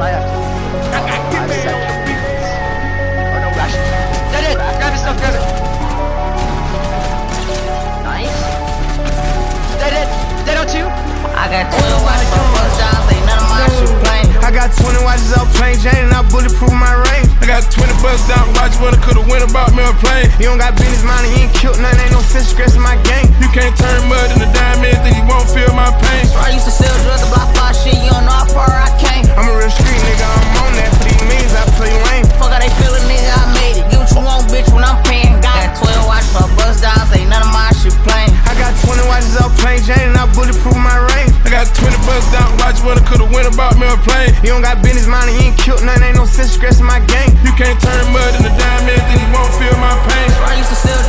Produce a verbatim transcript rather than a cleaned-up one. fire. I said, oh no, gosh. Get it! Grab it, stuff, grab it. Nice. Dead it! Dead on two! I got twenty watches on both sides, ain't none of my shoes plain. I got twenty watches on plain Jane and I bulletproof my range. I got twenty bucks down watch what I could've went about me a plane. You don't got business mind, he ain't killed nothing, ain't no sense stressing my game. You can't turn mud into diamonds, then you won't feel my pain. So I used to sell drugs to block five shit, you don't know how far I came. I'm a real street nigga, I'm on that for these means, I play lame. Fuck how they feelin', nigga, I made it. Give what you want, bitch, when I'm paying God. I got twelve watches for bus dials, ain't none of my shit plain. I got twenty watches on plain Jane and I bulletproof my range. I got twenty bucks down watch what I could've went about me a plane. You don't got business mind, he ain't killed nothing, ain't no sense stressing my game. You can't turn mud into diamonds, then you won't feel my pain. So I used to sell